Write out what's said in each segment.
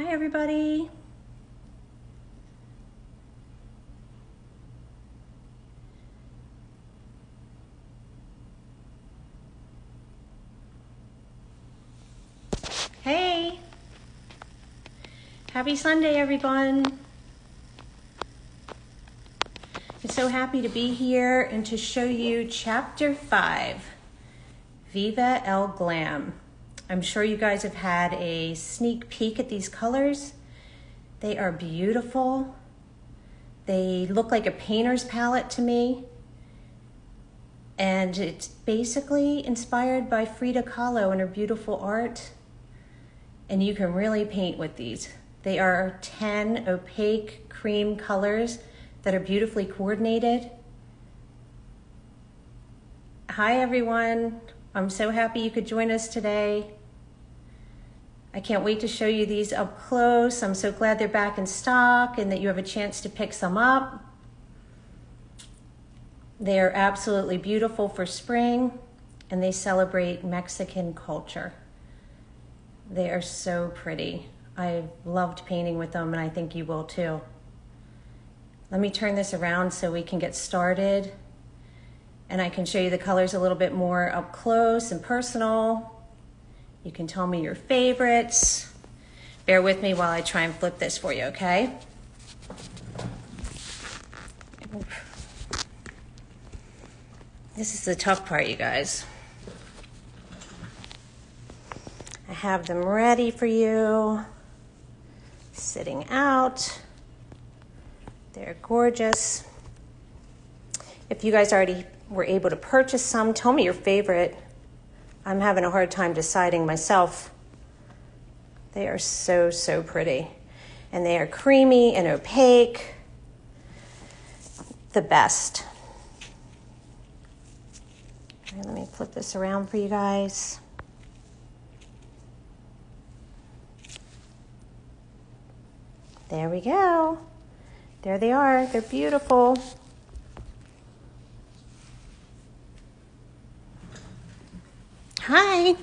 Hi everybody. Hey. Happy Sunday, everyone. I'm so happy to be here and to show you chapter 5, Viva El Glam. I'm sure you guys have had a sneak peek at these colors. They are beautiful. They look like a painter's palette to me. And it's basically inspired by Frida Kahlo and her beautiful art. And you can really paint with these. They are 10 opaque cream colors that are beautifully coordinated. Hi everyone, I'm so happy you could join us today. I can't wait to show you these up close. I'm so glad they're back in stock and that you have a chance to pick some up. They are absolutely beautiful for spring and they celebrate Mexican culture. They are so pretty. I loved painting with them and I think you will too. Let me turn this around so we can get started and I can show you the colors a little bit more up close and personal. You can tell me your favorites. Bear with me while I try and flip this for you, okay? This is the tough part, you guys. I have them ready for you, sitting out. They're gorgeous. If you guys already were able to purchase some, tell me your favorite. I'm having a hard time deciding myself. They are so, so pretty. And they are creamy and opaque. The best. All right, let me flip this around for you guys. There we go. There they are. They're beautiful. Hi.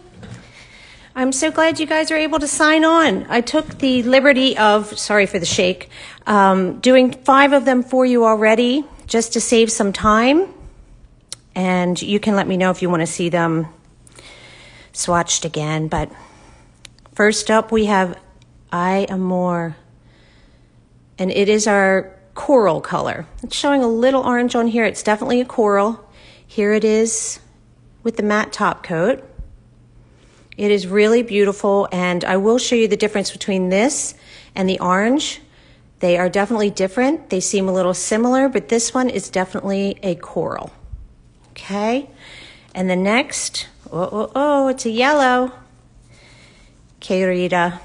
I'm so glad you guys are able to sign on. I took the liberty of, sorry for the shake, doing 5 of them for you already just to save some time. And you can let me know if you want to see them swatched again. But first up, we have I Amor. And it is our coral color. It's showing a little orange on here. It's definitely a coral. Here it is with the matte top coat. It is really beautiful, and I will show you the difference between this and the orange. They are definitely different. They seem a little similar, but this one is definitely a coral. Okay, and the next, it's a yellow. Querida.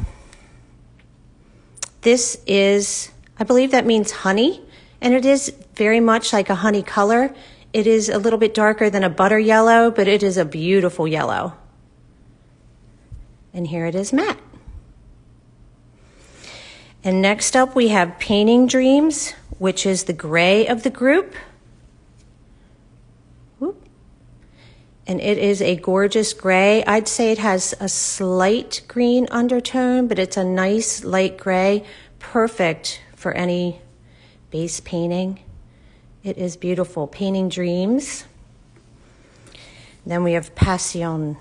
This is, I believe that means honey, and it is very much like a honey color. It is a little bit darker than a butter yellow, but it is a beautiful yellow. And here it is matte. And next up we have Painting Dreams, which is the gray of the group. Whoop. And it is a gorgeous gray. I'd say it has a slight green undertone, but it's a nice light gray, perfect for any base painting. It is beautiful. Painting Dreams. Then we have Passion.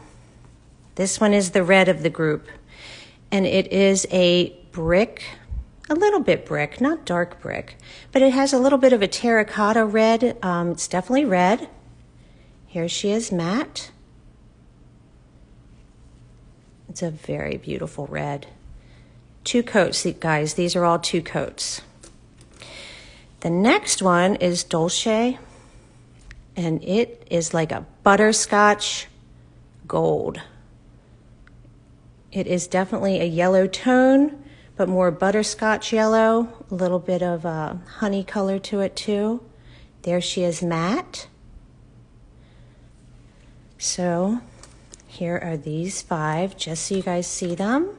This one is the red of the group. And it is a brick, a little bit brick, not dark brick, but it has a little bit of a terracotta red. It's definitely red. Here she is, matte. It's a very beautiful red. 2 coats, guys. These are all 2 coats. The next one is Dolce, and it is like a butterscotch gold. It is definitely a yellow tone, but more butterscotch yellow, a little bit of a honey color to it too. There she is, matte. So here are these 5, just so you guys see them.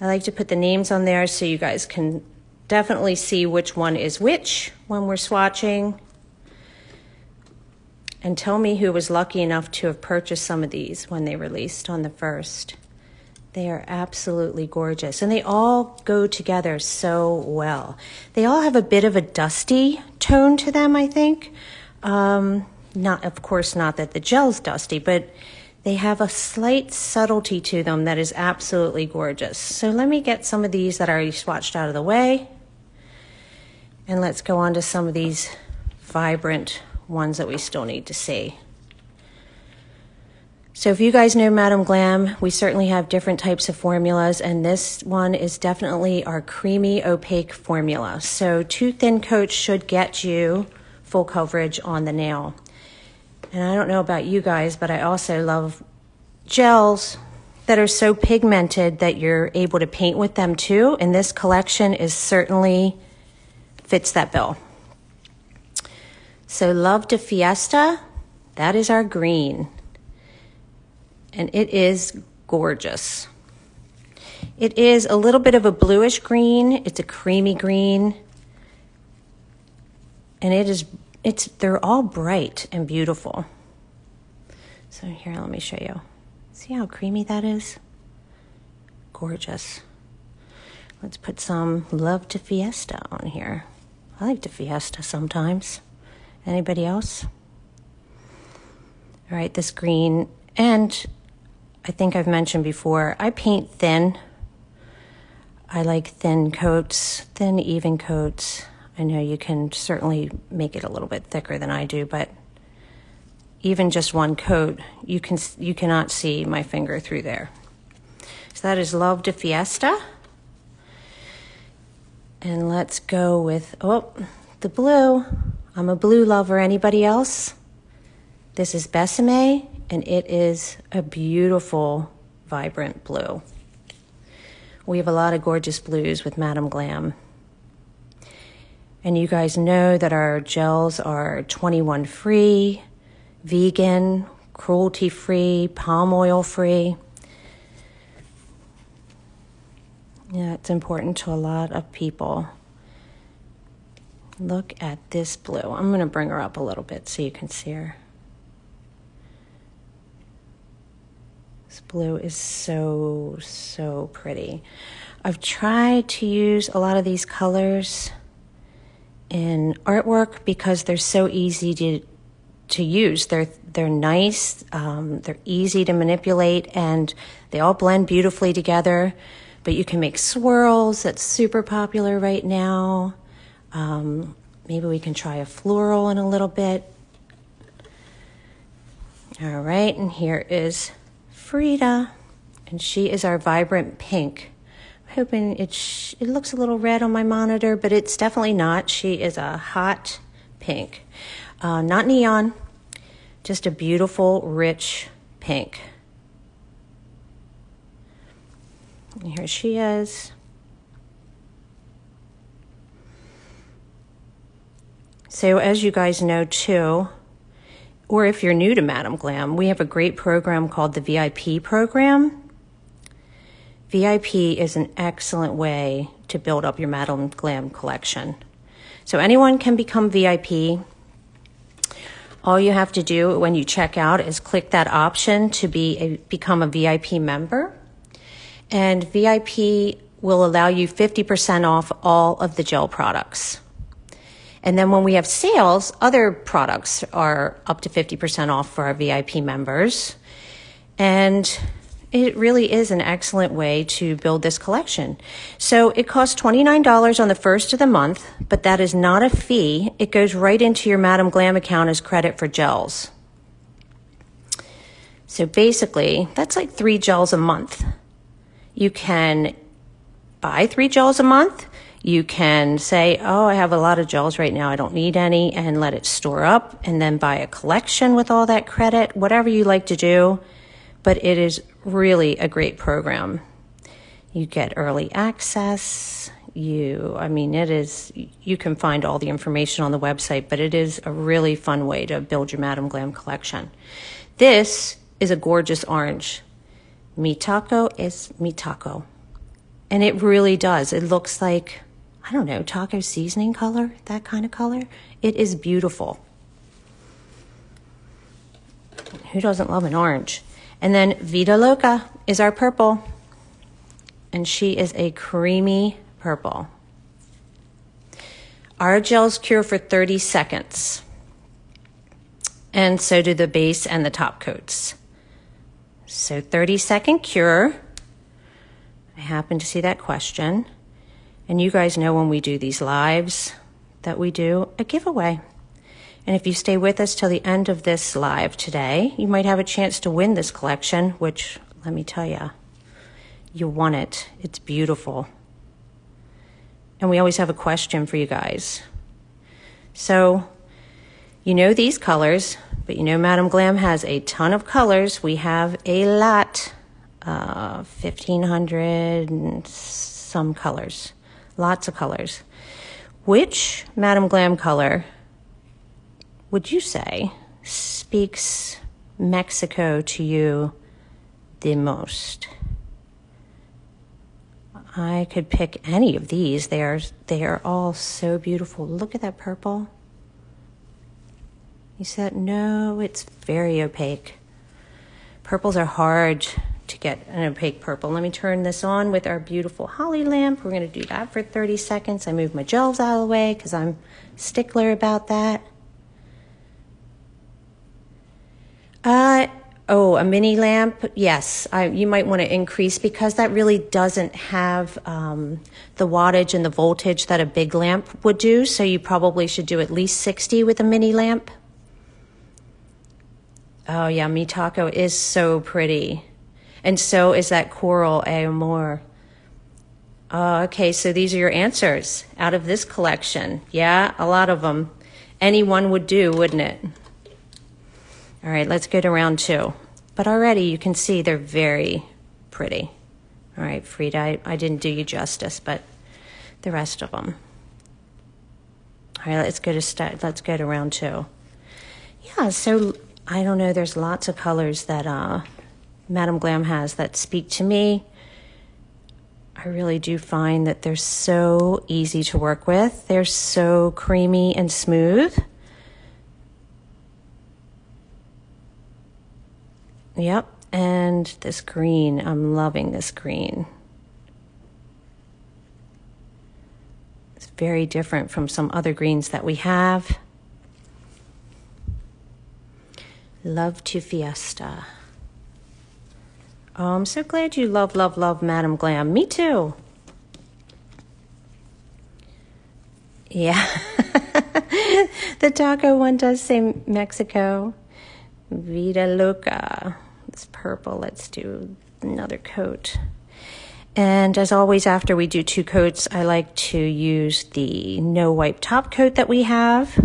I like to put the names on there so you guys can definitely see which one is which when we're swatching. And tell me who was lucky enough to have purchased some of these when they released on the 1st. They are absolutely gorgeous, and they all go together so well. They all have a bit of a dusty tone to them, I think. Not, of course, not that the gel's dusty, but they have a slight subtlety to them that is absolutely gorgeous. So let me get some of these that I already swatched out of the way, and let's go on to some of these vibrant ones that we still need to see. So if you guys know Madam Glam, we certainly have different types of formulas, and this one is definitely our creamy opaque formula. So two thin coats should get you full coverage on the nail. And I don't know about you guys, but I also love gels that are so pigmented that you're able to paint with them too, and this collection is certainly fits that bill. So Love de Fiesta, that is our green. And it is gorgeous. It is a little bit of a bluish green. It's a creamy green. And they're all bright and beautiful. So here, let me show you. See how creamy that is? Gorgeous. Let's put some Love de Fiesta on here. I like de Fiesta sometimes. Anybody else? All right, this green, and I think I've mentioned before, I paint thin. I like thin coats, thin even coats. I know you can certainly make it a little bit thicker than I do, but even just one coat, you cannot see my finger through there. So that is Love de Fiesta. And let's go with, oh, the blue. I'm a blue lover. Anybody else? This is Besame. And it is a beautiful, vibrant blue. We have a lot of gorgeous blues with Madam Glam. And you guys know that our gels are 21 free, vegan, cruelty-free, palm oil free. Yeah, it's important to a lot of people. Look at this blue. I'm going to bring her up a little bit so you can see her. This blue is so, so pretty. I've tried to use a lot of these colors in artwork because they're so easy to use. They're nice, they're easy to manipulate, and they all blend beautifully together. But you can make swirls. That's super popular right now. Maybe we can try a floral in a little bit. All right, and here is Frida, and she is our vibrant pink. I'm hoping it looks a little red on my monitor, but it's definitely not. She is a hot pink, not neon, just a beautiful, rich pink. And here she is. So as you guys know too, or if you're new to Madam Glam, we have a great program called the VIP program. VIP is an excellent way to build up your Madam Glam collection. So anyone can become VIP. All you have to do when you check out is click that option to become a VIP member. And VIP will allow you 50% off all of the gel products. And then when we have sales, other products are up to 50% off for our VIP members. And it really is an excellent way to build this collection. So it costs $29 on the first of the month, but that is not a fee. It goes right into your Madam Glam account as credit for gels. So basically, that's like 3 gels a month. You can buy 3 gels a month. You can say, oh, I have a lot of gels right now, I don't need any, and let it store up, and then buy a collection with all that credit, whatever you like to do. But it is really a great program. You get early access. You can find all the information on the website, but it is a really fun way to build your Madam Glam collection. This is a gorgeous orange. Mi Taco es Mi Taco. And it really does. It looks like, I don't know, taco seasoning color, that kind of color. It is beautiful. Who doesn't love an orange? And then Vida Loca is our purple. and she is a creamy purple. Our gels cure for 30 seconds, and so do the base and the top coats. So 30-second cure. I happen to see that question. And you guys know when we do these lives that we do a giveaway. And if you stay with us till the end of this live today, you might have a chance to win this collection, which, let me tell you, you want it. It's beautiful. And we always have a question for you guys. So, you know these colors, but you know Madam Glam has a ton of colors. We have a lot, 1,500 and some colors, lots of colors. Which Madam Glam color would you say speaks Mexico to you the most? I could pick any of these. They are all so beautiful. Look at that purple. You said, no, it's very opaque. Purples are hard to get an opaque purple. Let me turn this on with our beautiful holly lamp. We're going to do that for 30 seconds. I move my gels out of the way because I'm a stickler about that. Oh, a mini lamp. Yes, you might want to increase because that really doesn't have the wattage and the voltage that a big lamp would do. So you probably should do at least 60 with a mini lamp. Oh yeah, Mi Taco is so pretty. And so is that coral, I Amor. Okay, so these are your answers out of this collection. Yeah, a lot of them. Any one would do, wouldn't it? All right, let's go to round two. But already you can see they're very pretty. All right, Frida, I didn't do you justice, but the rest of them. All right, let's go to round two. Yeah, so I don't know, there's lots of colors that Madam Glam has that speak to me. I really do find that they're so easy to work with. They're so creamy and smooth. Yep, and this green, I'm loving this green. It's very different from some other greens that we have. Love de Fiesta. Oh, I'm so glad you love Madam Glam. Me too. Yeah. The taco one does say Mexico. Vida Loca. It's purple. Let's do another coat. And as always, after we do two coats, I like to use the no wipe top coat that we have.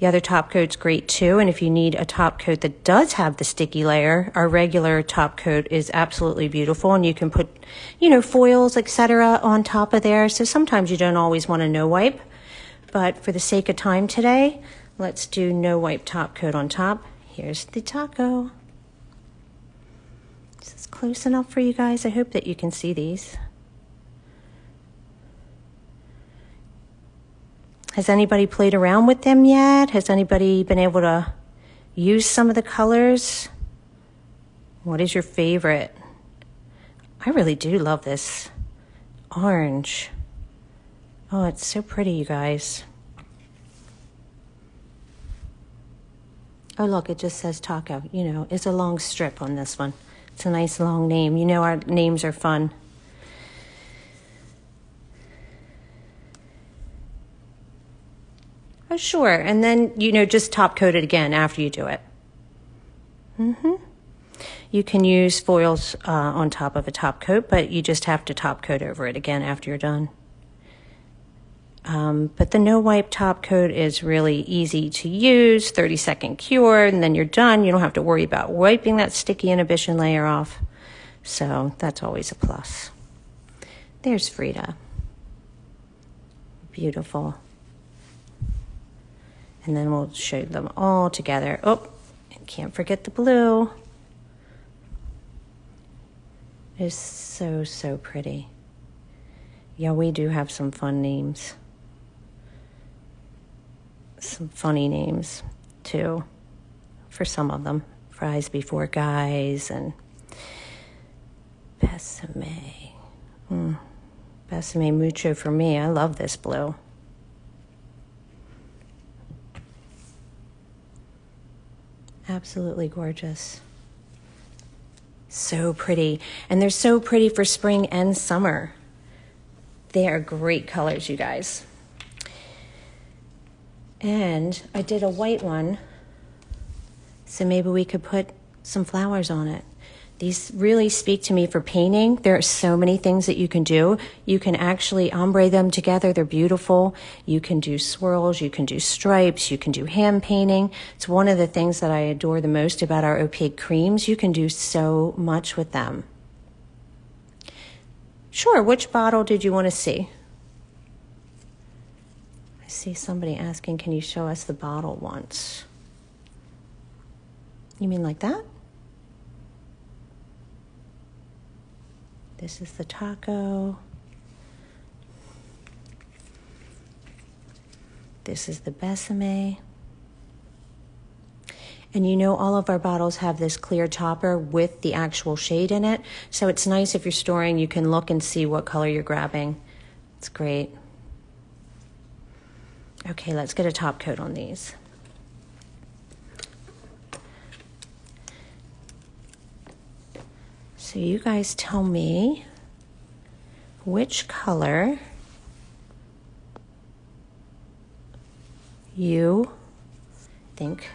The other top coat's great too, and if you need a top coat that does have the sticky layer, our regular top coat is absolutely beautiful, and you can put, you know, foils, etc. on top of there, so sometimes you don't always want to no wipe, but for the sake of time today, let's do no wipe top coat on top. Here's the taco. Is this close enough for you guys? I hope that you can see these. Has anybody played around with them yet? Has anybody been able to use some of the colors? What is your favorite? I really do love this orange. Oh, it's so pretty, you guys. Oh, look, it just says taco. You know, it's a long strip on this one. It's a nice long name. You know, our names are fun. Oh, sure. And then, you know, just top coat it again after you do it. You can use foils on top of a top coat, but you just have to top coat over it again after you're done. But the no wipe top coat is really easy to use, 30-second cure, and then you're done. You don't have to worry about wiping that sticky inhibition layer off. So that's always a plus. There's Frida. Beautiful. And then we'll show them all together. Oh, and can't forget the blue. It's so, so pretty. Yeah, we do have some fun names. Some funny names, too, for some of them. Fries Before Guys and Besame. Besame mucho for me. I love this blue. Absolutely gorgeous. So pretty. And they're so pretty for spring and summer. They are great colors, you guys. And I did a white one, so maybe we could put some flowers on it. These really speak to me for painting. There are so many things that you can do. You can actually ombre them together. They're beautiful. You can do swirls. You can do stripes. You can do hand painting. It's one of the things that I adore the most about our opaque creams. You can do so much with them. Sure, which bottle did you want to see? I see somebody asking, can you show us the bottle once? You mean like that? This is the taco. This is the besame. And you know all of our bottles have this clear topper with the actual shade in it. So it's nice if you're storing, you can look and see what color you're grabbing. It's great. Okay, let's get a top coat on these. So you guys tell me which color you think.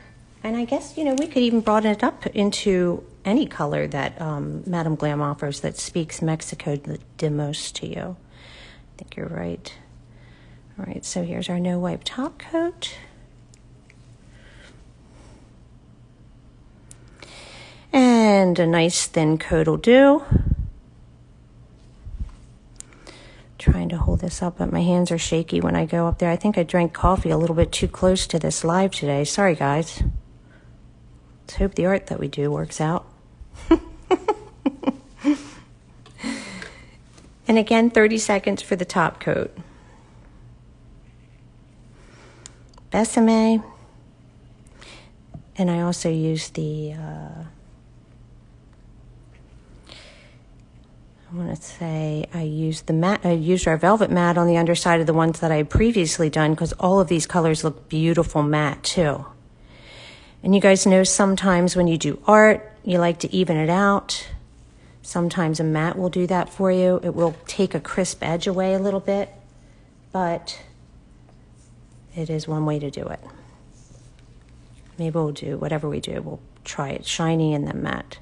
And I guess, you know, we could even broaden it up into any color that Madam Glam offers that speaks Mexico the most to you. I think you're right. All right, so here's our no-wipe top coat. And a nice thin coat will do. Trying to hold this up, but my hands are shaky when I go up there. I think I drank coffee a little bit too close to this live today. Sorry, guys. Let's hope the art that we do works out. And again, 30 seconds for the top coat. Besame. And I also use the... I want to say I used the matte. I used our velvet matte on the underside of the ones that I had previously done because all of these colors look beautiful matte too. And you guys know sometimes when you do art, you like to even it out. Sometimes a matte will do that for you. It will take a crisp edge away a little bit, but it is one way to do it. Maybe we'll do whatever we do. We'll try it shiny and then matte.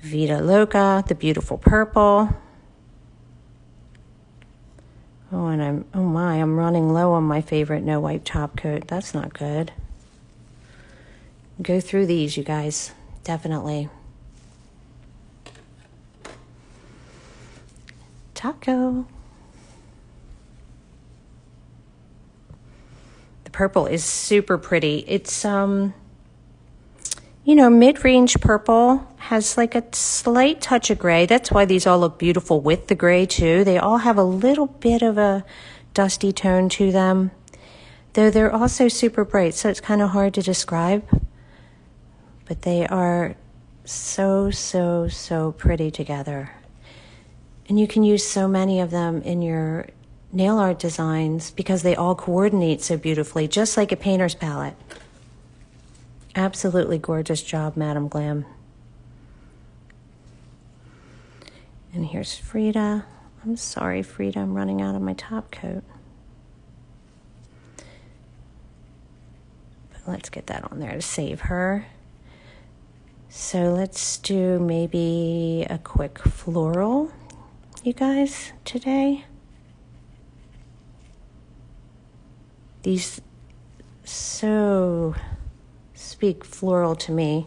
Vida Loca, the beautiful purple. Oh, and I'm running low on my favorite no wipe top coat. That's not good. Go through these, you guys, definitely. Taco. The purple is super pretty. It's you know, mid-range purple has like a slight touch of gray. That's why these all look beautiful with the gray too. They all have a little bit of a dusty tone to them, though they're also super bright, so it's kind of hard to describe. But they are so pretty together. And you can use so many of them in your nail art designs because they all coordinate so beautifully, just like a painter's palette. Absolutely gorgeous job, Madam Glam. And here's Frida. I'm sorry, Frida, I'm running out of my top coat. But let's get that on there to save her. So let's do maybe a quick floral, you guys, today. These so... speak floral to me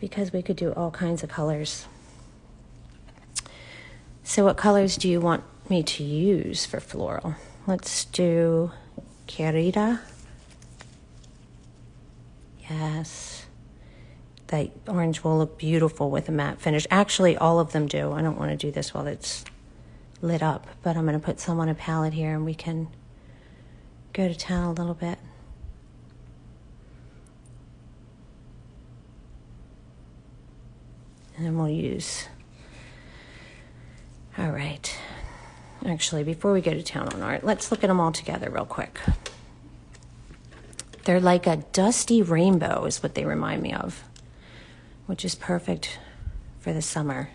because we could do all kinds of colors. So what colors do you want me to use for floral? Let's do Querida. Yes, that orange will look beautiful with a matte finish. Actually, all of them do. I don't want to do this while it's lit up, but I'm going to put some on a palette here and we can go to town a little bit. and then we'll use... All right. Actually, before we go to town on art, let's look at them all together real quick. They're like a dusty rainbow is what they remind me of, which is perfect for the summer.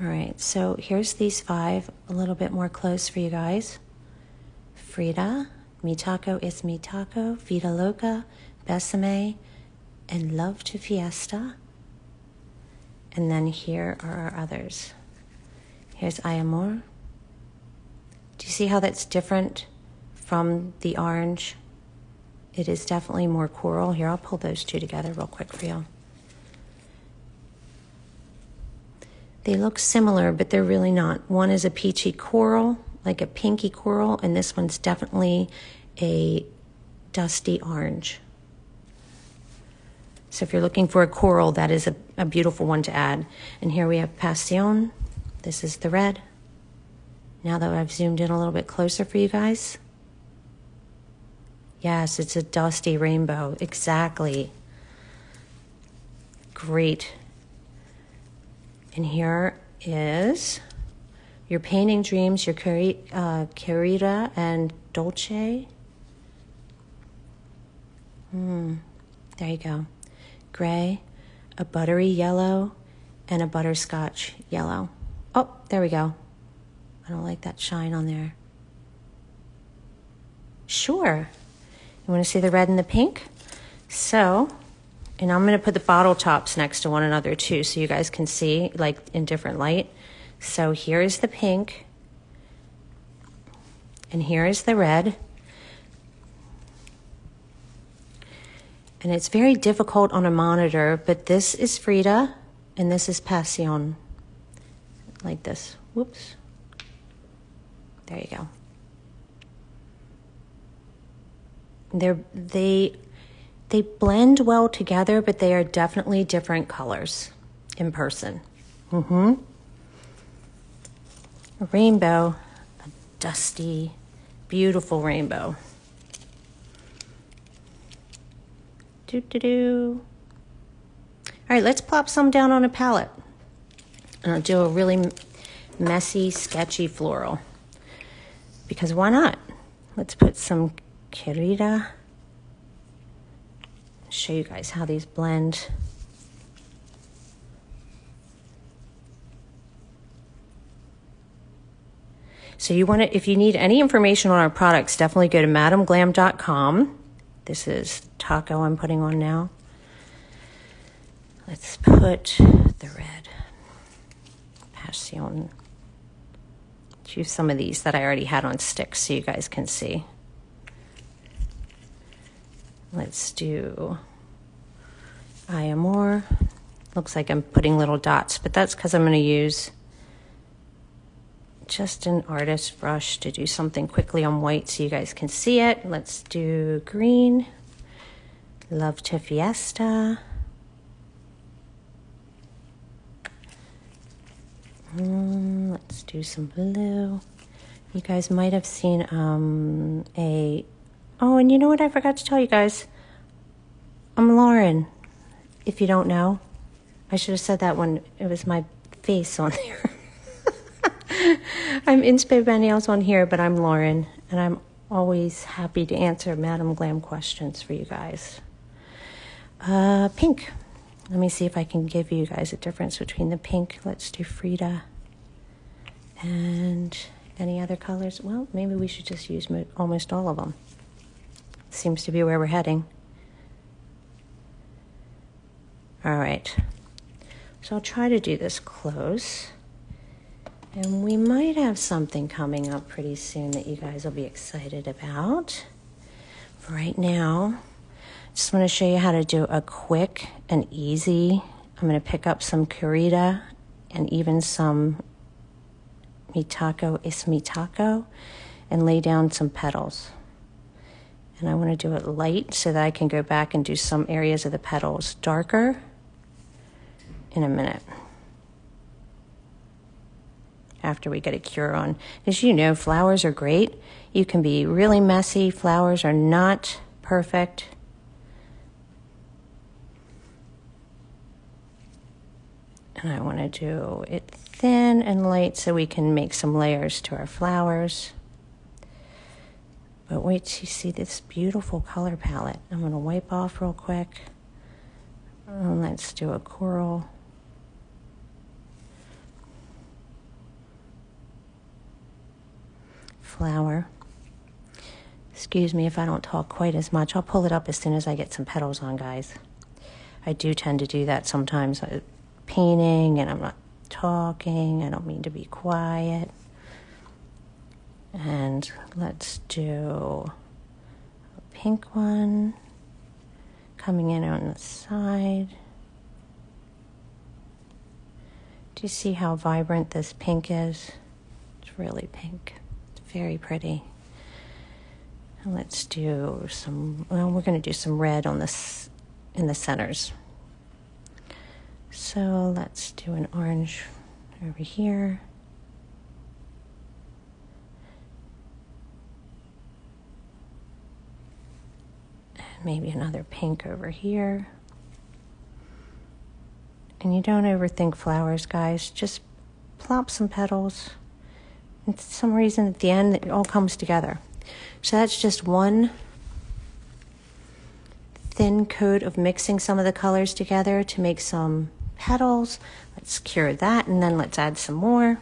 All right, so here's these five a little bit more close for you guys. Frida, Mi Taco es Mi Taco, Vida Loca, Besame, and Love de Fiesta. And then here are our others. Here's I Amor. Do you see how that's different from the orange? It is definitely more coral. Here, I'll pull those two together real quick for you. They look similar, but they're really not. One is a peachy coral, like a pinky coral, and this one's definitely a dusty orange. So if you're looking for a coral, that is a beautiful one to add. And here we have Passion. This is the red. Now that I've zoomed in a little bit closer for you guys. Yes, it's a dusty rainbow. Exactly. Great. And here is your Painting Dreams, your Querida and Dolce. There you go. Gray, a buttery yellow, and a butterscotch yellow. Oh, there we go. I don't like that shine on there. Sure. You want to see the red and the pink? So, and I'm going to put the bottle tops next to one another too so you guys can see like in different light. So here is the pink. And here is the red. And it's very difficult on a monitor, but this is Frida and this is Passion. Like this. Whoops. There you go. They blend well together, but they are definitely different colors in person. A rainbow, a dusty, beautiful rainbow. All right, let's plop some down on a palette. And I'll do a really messy, sketchy floral. Because why not? Let's put some Querida. Show you guys how these blend. So you want to, if you need any information on our products, definitely go to madamglam.com. This is taco I'm putting on now. Let's put the red. Passion. Choose some of these that I already had on sticks so you guys can see. Let's do I Amor. Looks like I'm putting little dots, but that's because I'm going to use just an artist's brush to do something quickly on white so you guys can see it. Let's do green. Love de Fiesta. Let's do some blue. You guys might have seen Oh, and you know what I forgot to tell you guys? I'm Lauren, if you don't know. I should have said that when it was my face on there. I'm Inspo by Nails on here, but I'm Lauren, and I'm always happy to answer Madam Glam questions for you guys. Pink. Let me see if I can give you guys a difference between the pink. Let's do Frida and any other colors. Well, maybe we should just use almost all of them. Seems to be where we're heading. All right. So I'll try to do this close. And we might have something coming up pretty soon that you guys will be excited about. For right now, just want to show you how to do a quick and easy. I'm going to pick up some Querida and even some Mi Taco es Mi Taco and lay down some petals. And I want to do it light so that I can go back and do some areas of the petals darker in a minute. After we get a cure on. As you know, flowers are great. You can be really messy. Flowers are not perfect. And I want to do it thin and light so we can make some layers to our flowers. But wait till you see this beautiful color palette. I'm going to wipe off real quick. And let's do a coral. Flower. Excuse me if I don't talk quite as much. I'll pull it up as soon as I get some petals on, guys. I do tend to do that sometimes. I'm painting and I'm not talking. I don't mean to be quiet. And let's do a pink one coming in on the side. Do you see how vibrant this pink is? It's really pink. It's very pretty. And let's do some, well, we're going to do some red on this in the centers. So let's do an orange over here. Maybe another pink over here. And you don't overthink flowers, guys. Just plop some petals. And for some reason at the end, it all comes together. So that's just one thin coat of mixing some of the colors together to make some petals. Let's cure that, and then let's add some more.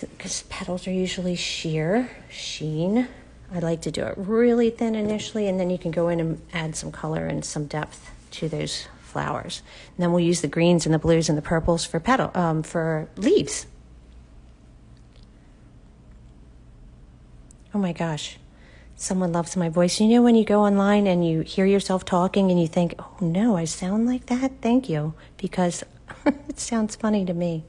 Because petals are usually sheer, sheen. I like to do it really thin initially, and then you can go in and add some color and some depth to those flowers. And then we'll use the greens and the blues and the purples for for leaves. Oh my gosh, someone loves my voice. You know when you go online and you hear yourself talking and you think, oh no, I sound like that? Thank you, because it sounds funny to me.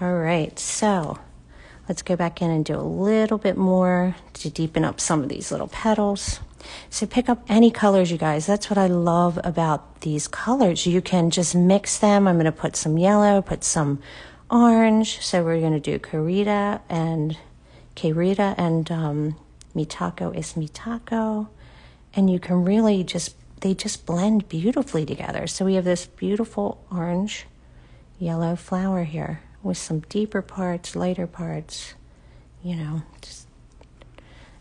All right, so let's go back in and do a little bit more to deepen up some of these little petals. So pick up any colors, you guys. That's what I love about these colors. You can just mix them. I'm going to put some yellow, put some orange. So we're going to do Querida and Mi Taco es Mi Taco. And you can really just, they just blend beautifully together. So we have this beautiful orange yellow flower here, with some deeper parts, lighter parts, you know, just,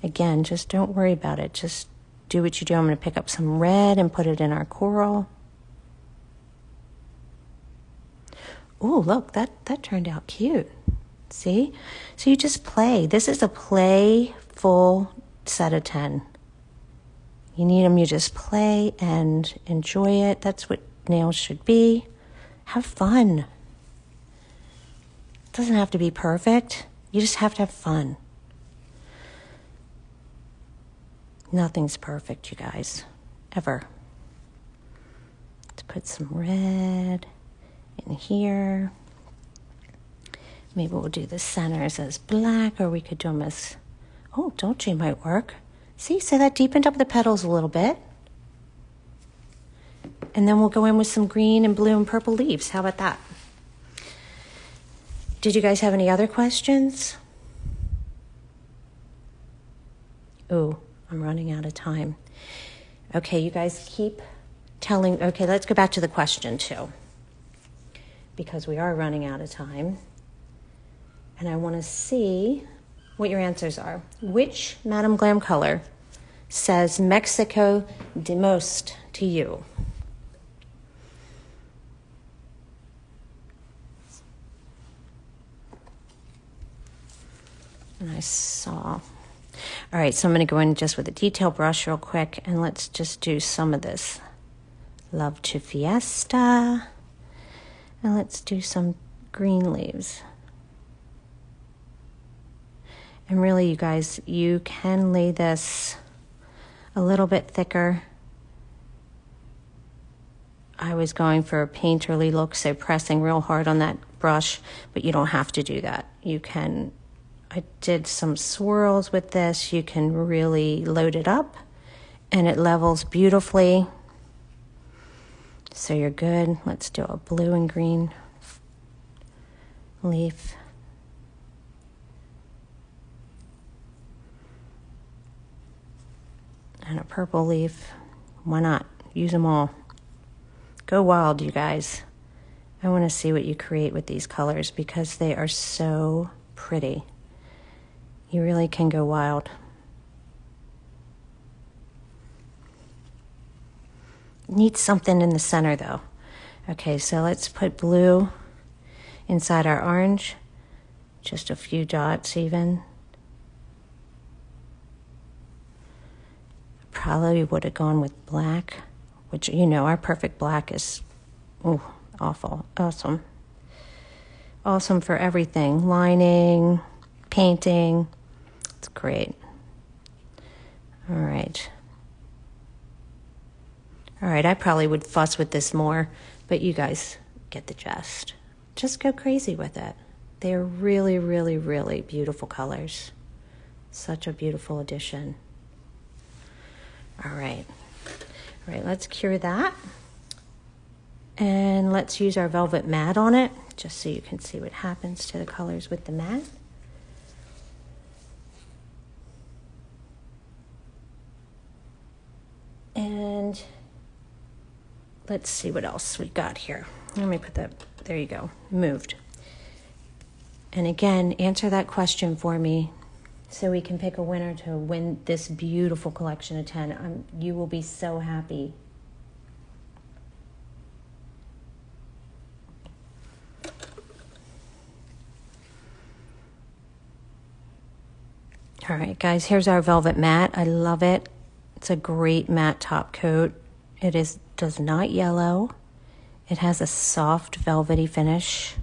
again, just don't worry about it. Just do what you do. I'm going to pick up some red and put it in our coral. Oh, look, that turned out cute. See? So you just play. This is a playful set of 10. You need them, you just play and enjoy it. That's what nails should be. Have fun. Doesn't have to be perfect. You just have to have fun. Nothing's perfect, you guys, ever. Let's put some red in here. Maybe we'll do the centers as black, or we could do them as, oh, Dolce might work. See, so that deepened up the petals a little bit. And then we'll go in with some green and blue and purple leaves. How about that? Did you guys have any other questions? Ooh, I'm running out of time. Okay, you guys keep telling, okay, let's go back to the question too, because we are running out of time. And I want to see what your answers are. Which Madam Glam color says Mexico the most to you? And I saw, all right, so I'm going to go in just with a detail brush real quick, and let's just do some of this Love de Fiesta, and let's do some green leaves. And really, you guys, you can lay this a little bit thicker. I was going for a painterly look, so pressing real hard on that brush, but you don't have to do that. You can, I did some swirls with this. You can really load it up and it levels beautifully. So you're good. Let's do a blue and green leaf. And a purple leaf. Why not? Use them all. Go wild, you guys. I want to see what you create with these colors because they are so pretty. You really can go wild. Need something in the center though. Okay, so let's put blue inside our orange. Just a few dots even. Probably would have gone with black, which, you know, our perfect black is awful. Awesome. Awesome for everything. Lining, painting. It's great. All right. All right, I probably would fuss with this more, but you guys get the gist. Just go crazy with it. They are really, really, really beautiful colors. Such a beautiful addition. All right. All right, let's cure that. And let's use our velvet matte on it, just so you can see what happens to the colors with the matte. And let's see what else we got here. Let me put that, there you go, moved. And again, answer that question for me so we can pick a winner to win this beautiful collection of 10. You will be so happy. All right, guys, here's our velvet matte. I love it. It's a great matte top coat. It does not yellow. It has a soft velvety finish.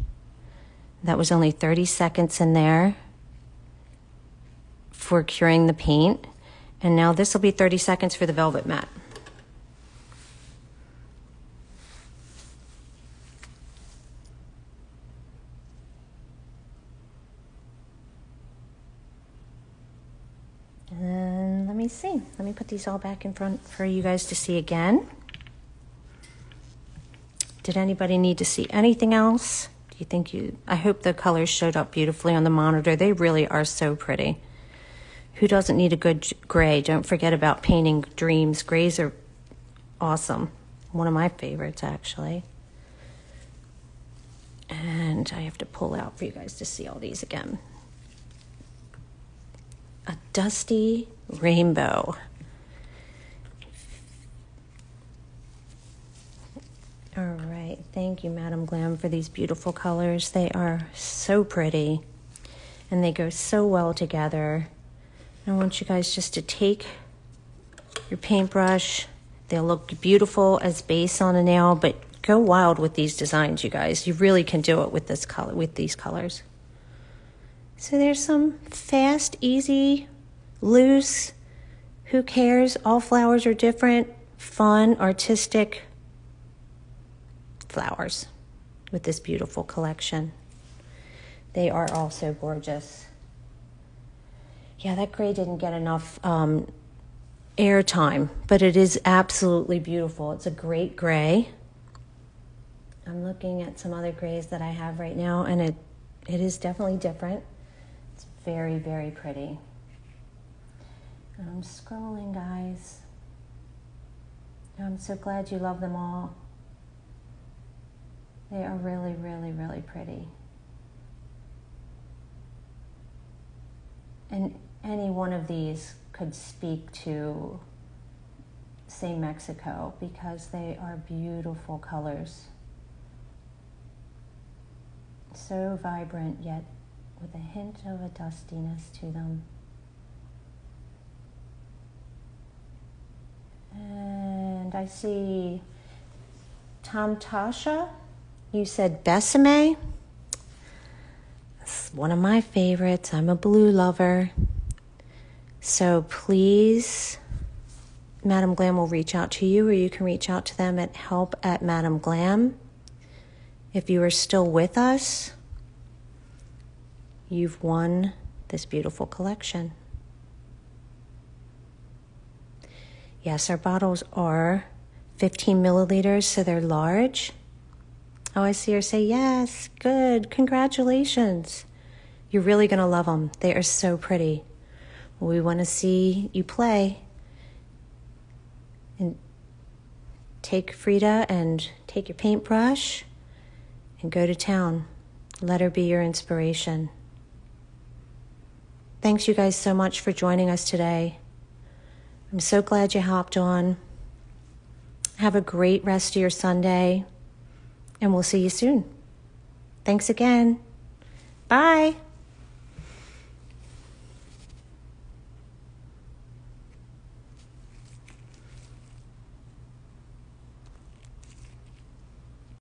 That was only 30 seconds in there for curing the paint. And now this will be 30 seconds for the velvet matte. And let me see. Let me put these all back in front for you guys to see again. Did anybody need to see anything else? Do you think I hope the colors showed up beautifully on the monitor. They really are so pretty. Who doesn't need a good gray? Don't forget about Painting Dreams. Grays are awesome. One of my favorites, actually. And I have to pull out for you guys to see all these again. A dusty rainbow. All right, thank you, Madam Glam, for these beautiful colors. They are so pretty and they go so well together. I want you guys just to take your paintbrush. They'll look beautiful as base on a nail, but go wild with these designs, you guys. You really can do it with this color, with these colors. So there's some fast, easy, loose, who cares? All flowers are different, fun, artistic flowers with this beautiful collection. They are also gorgeous. Yeah, that gray didn't get enough air time, but it is absolutely beautiful. It's a great gray. I'm looking at some other grays that I have right now, and it is definitely different. It's very, very pretty. I'm scrolling, guys. I'm so glad you love them all. They are really, really, really pretty. And any one of these could speak to, say, Mexico, because they are beautiful colors. So vibrant, yet with a hint of a dustiness to them. And I see Tom Tasha. You said Besame. It's one of my favorites. I'm a blue lover. So please, Madam Glam will reach out to you, or you can reach out to them at help@madamglam. If you are still with us, you've won this beautiful collection. Yes, our bottles are 15 milliliters, so they're large. Oh, I see her say, yes, good, congratulations. You're really going to love them. They are so pretty. We want to see you play and Take Frida and take your paintbrush and go to town. Let her be your inspiration. Thanks you guys so much for joining us today. I'm so glad you hopped on. Have a great rest of your Sunday, and we'll see you soon. Thanks again. Bye.